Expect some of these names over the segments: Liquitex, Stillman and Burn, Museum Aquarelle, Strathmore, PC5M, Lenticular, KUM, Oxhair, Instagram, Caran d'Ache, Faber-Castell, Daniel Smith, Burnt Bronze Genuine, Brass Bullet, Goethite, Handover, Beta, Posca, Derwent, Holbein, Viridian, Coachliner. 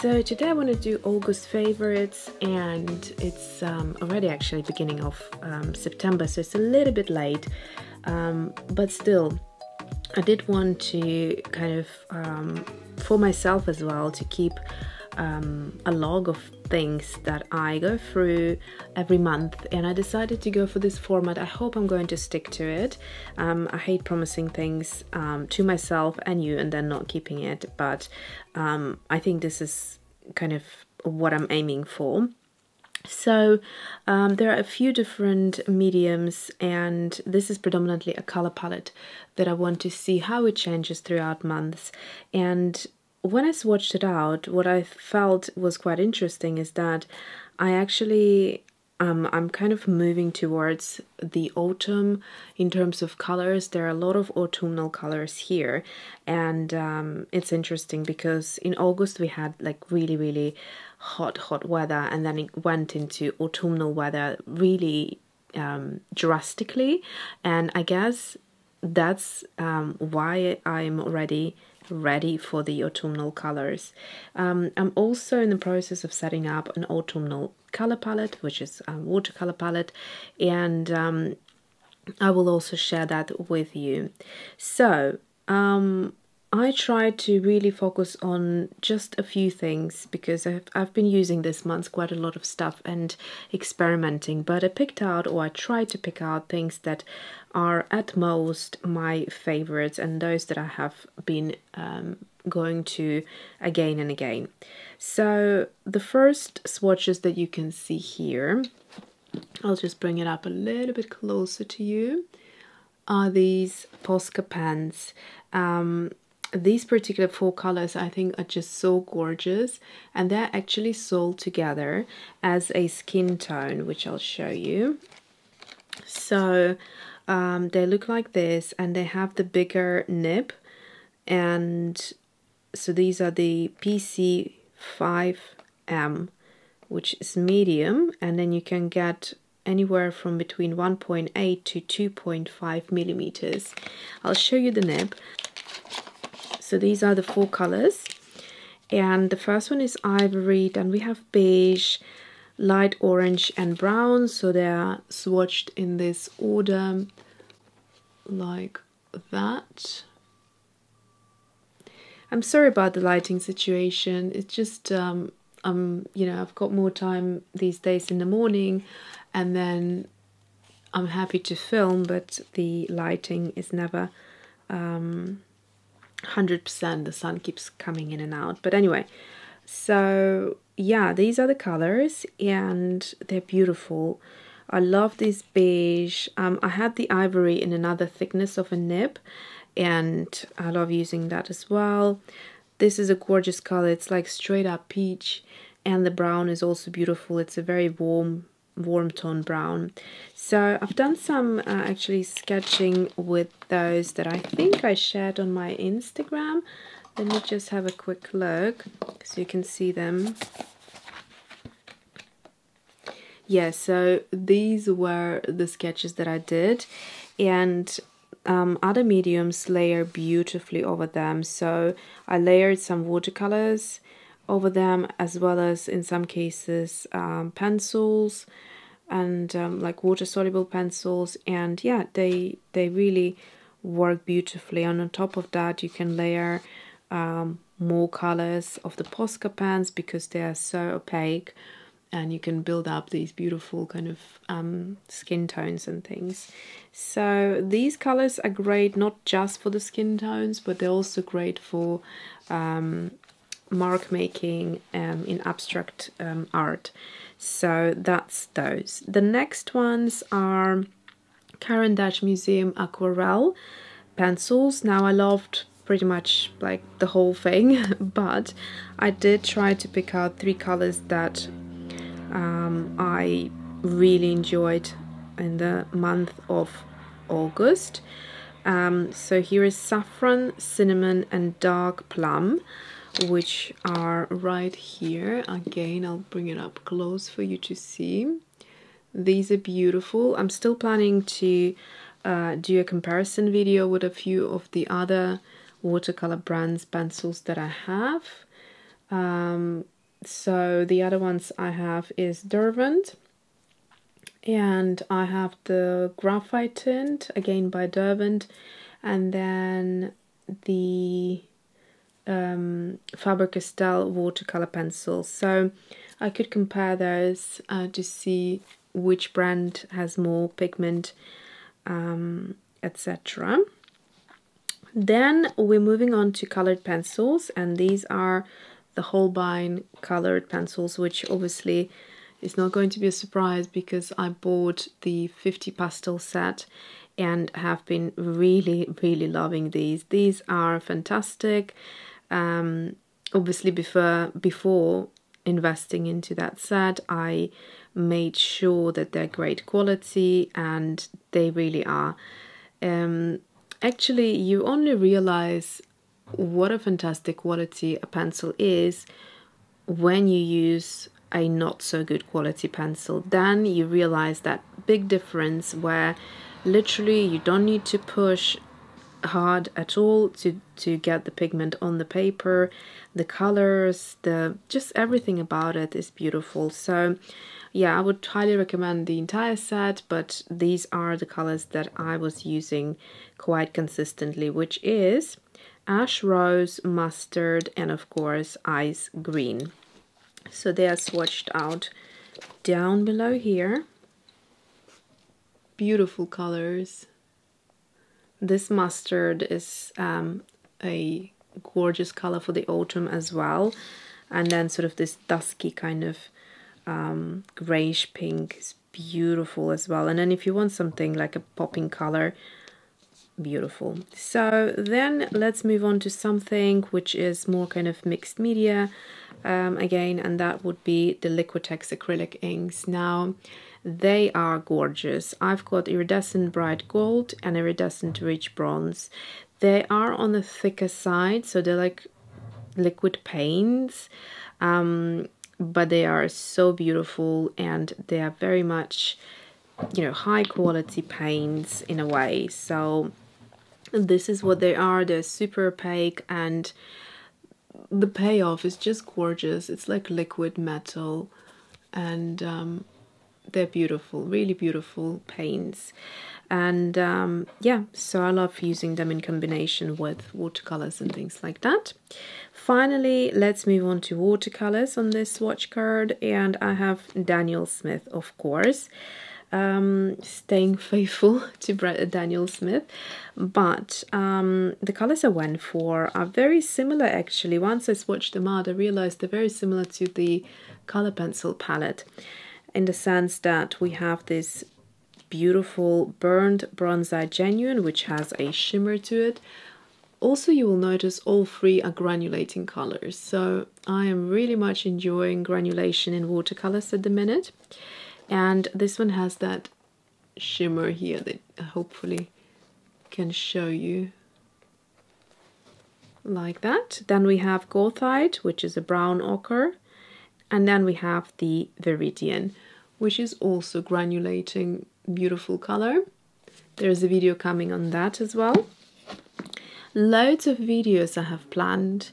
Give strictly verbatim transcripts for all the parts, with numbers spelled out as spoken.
So today I want to do August favorites, and it's um, already actually beginning of um, September, so it's a little bit late, um, but still I did want to kind of, um, for myself as well, to keep um, a log of things that I go through every month, and I decided to go for this format. I hope I'm going to stick to it. Um, I hate promising things um, to myself and you and then not keeping it, but Um, I think this is kind of what I'm aiming for. So um, there are a few different mediums, and this is predominantly a color palette that I want to see how it changes throughout months. And when I swatched it out, what I felt was quite interesting is that I actually Um, I'm kind of moving towards the autumn in terms of colors. There are a lot of autumnal colors here, and um, it's interesting because in August we had like really really hot hot weather, and then it went into autumnal weather really um, drastically, and I guess that's um, why I'm already ready for the autumnal colors. Um, I'm also in the process of setting up an autumnal color palette, which is a watercolor palette, and um, I will also share that with you. So um, I tried to really focus on just a few things because I've, I've been using this month quite a lot of stuff and experimenting, but I picked out, or I tried to pick out things that are at most my favorites and those that I have been um, going to again and again. So the first swatches that you can see here, I'll just bring it up a little bit closer to you, are these Posca pens. Um, These particular four colors I think are just so gorgeous, and they're actually sold together as a skin tone, which I'll show you. So um, they look like this, and they have the bigger nib, and so these are the P C five M, which is medium, and then you can get anywhere from between one point eight to two point five millimeters. I'll show you the nib. So these are the four colors, and the first one is ivory, then we have beige, light orange and brown, so they're swatched in this order like that. I'm sorry about the lighting situation, it's just um, um, you know, I've got more time these days in the morning, and then I'm happy to film, but the lighting is never um, one hundred percent, the sun keeps coming in and out. But anyway, so yeah, these are the colors, and they're beautiful. I love this beige. um, I had the ivory in another thickness of a nib, and I love using that as well. This is a gorgeous color, it's like straight up peach, and the brown is also beautiful. It's a very warm warm tone brown. So I've done some uh, actually sketching with those that I think I shared on my Instagram. Let me just have a quick look so you can see them. Yeah, so these were the sketches that I did, and um, other mediums layer beautifully over them. So I layered some watercolors over them, as well as in some cases um, pencils and um, like water soluble pencils, and yeah, they they really work beautifully. And on top of that you can layer um, more colors of the Posca pens because they are so opaque, and you can build up these beautiful kind of um, skin tones and things. So these colors are great not just for the skin tones, but they're also great for um, mark making um, in abstract um, art. So that's those. The next ones are Caran d'Ache Museum Aquarelle pencils. Now I loved pretty much like the whole thing, but I did try to pick out three colors that um, I really enjoyed in the month of August. Um, so here is saffron, cinnamon and dark plum, which are right here. Again, I'll bring it up close for you to see. These are beautiful. I'm still planning to uh, do a comparison video with a few of the other watercolor brands pencils that I have, Um, so the other ones I have is Derwent, and I have the graphite tint again by Derwent, and then the um, Faber-Castell watercolor pencils. So I could compare those uh, to see which brand has more pigment, um, et cetera. Then we're moving on to colored pencils, and these are the Holbein colored pencils, which obviously is not going to be a surprise because I bought the fifty pastel set and have been really, really loving these. These are fantastic. Um, obviously before, before investing into that set, I made sure that they're great quality, and they really are. Um, Actually, you only realize what a fantastic quality a pencil is when you use a not so good quality pencil. Then you realize that big difference where literally you don't need to push hard at all to, to get the pigment on the paper. The colors, the just everything about it is beautiful. So yeah, I would highly recommend the entire set, but these are the colors that I was using quite consistently, which is ash, rose, mustard, and of course ice green. So they are swatched out down below here. Beautiful colors. This mustard is um, a gorgeous color for the autumn as well, and then sort of this dusky kind of Um, grayish pink is beautiful as well. And then if you want something like a popping color, beautiful. So then let's move on to something which is more kind of mixed media um, again, and that would be the Liquitex acrylic inks. Now they are gorgeous. I've got iridescent bright gold and iridescent rich bronze. They are on the thicker side, so they're like liquid paints, um, but they are so beautiful, and they are very much, you know, high quality paints in a way. So this is what they are. They're super opaque, and the payoff is just gorgeous. It's like liquid metal, and um, they're beautiful, really beautiful paints. And um, yeah, so I love using them in combination with watercolors and things like that. Finally, let's move on to watercolors on this swatch card, and I have Daniel Smith, of course, um, staying faithful to Daniel Smith. But um, the colors I went for are very similar, actually. Once I swatched them out, I realized they're very similar to the color pencil palette, in the sense that we have this beautiful Burnt Bronze Genuine, which has a shimmer to it. Also, you will notice all three are granulating colors, so I am really much enjoying granulation in watercolors at the minute. And this one has that shimmer here that I hopefully can show you, like that. Then we have Goethite, which is a brown ochre, and then we have the Viridian, which is also granulating, beautiful color. There is a video coming on that as well. Loads of videos I have planned.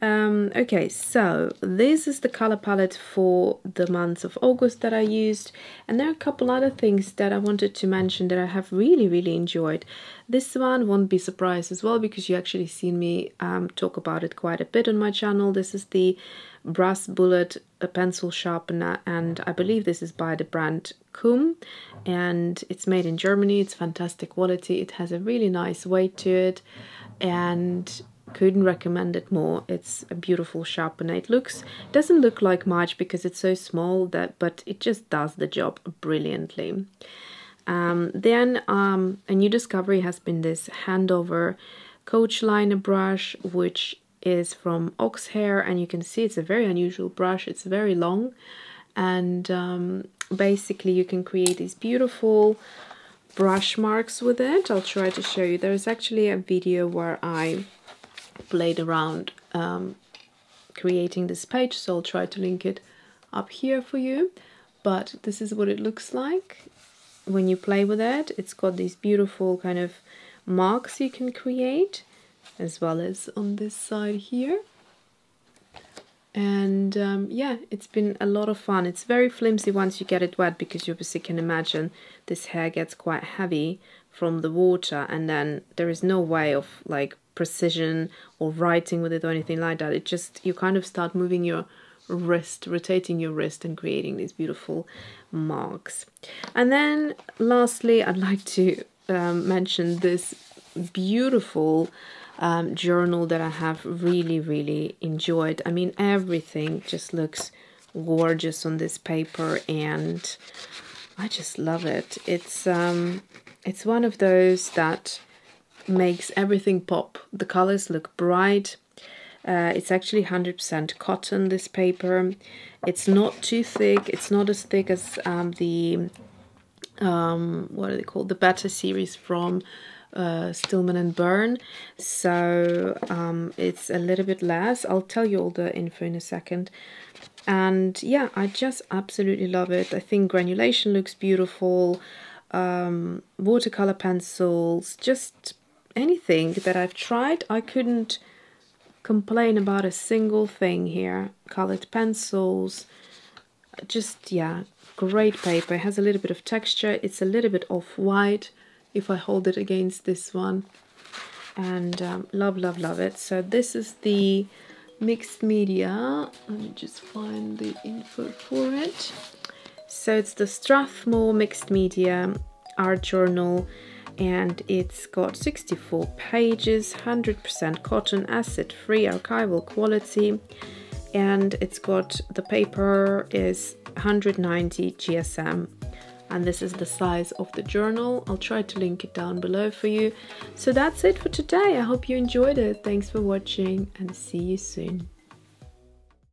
Um, okay, so this is the color palette for the month of August that I used, and there are a couple other things that I wanted to mention that I have really, really enjoyed. This one won't be surprised as well, because you actually seen me um, talk about it quite a bit on my channel. This is the Brass Bullet a pencil sharpener, and I believe this is by the brand K U M, and it's made in Germany. It's fantastic quality. It has a really nice weight to it, and couldn't recommend it more. It's a beautiful sharpener. It looks, doesn't look like much because it's so small, that but it just does the job brilliantly. Um, then um, a new discovery has been this Handover Coachliner brush, which is from Oxhair, and you can see it's a very unusual brush. It's very long, and um, basically you can create these beautiful brush marks with it. I'll try to show you. There's actually a video where I played around um, creating this page, so I'll try to link it up here for you. But this is what it looks like when you play with it. It's got these beautiful kind of marks you can create, as well as on this side here. And um, yeah, it's been a lot of fun. It's very flimsy once you get it wet, because you obviously can imagine this hair gets quite heavy from the water, and then there is no way of like precision or writing with it or anything like that. It just, you kind of start moving your wrist, rotating your wrist and creating these beautiful marks. And then lastly, I'd like to um, mention this beautiful Um, journal that I have really really enjoyed. I mean, everything just looks gorgeous on this paper and I just love it. It's um, it's one of those that makes everything pop. The colors look bright. Uh, it's actually one hundred percent cotton, this paper. It's not too thick. It's not as thick as um, the um, what are they called, the Beta series from Uh, Stillman and Burn, so um, it's a little bit less. I'll tell you all the info in a second. And yeah, I just absolutely love it. I think granulation looks beautiful, um, watercolor pencils, just anything that I've tried, I couldn't complain about a single thing here. Colored pencils, just yeah, great paper. It has a little bit of texture. It's a little bit off-white if I hold it against this one, and um, love, love, love it. So this is the mixed media. Let me just find the info for it. So it's the Strathmore mixed media art journal, and it's got sixty-four pages, one hundred percent cotton, acid-free, archival quality, and it's got, the paper is one hundred ninety G S M. And this is the size of the journal. I'll try to link it down below for you. So that's it for today. I hope you enjoyed it. Thanks for watching and see you soon.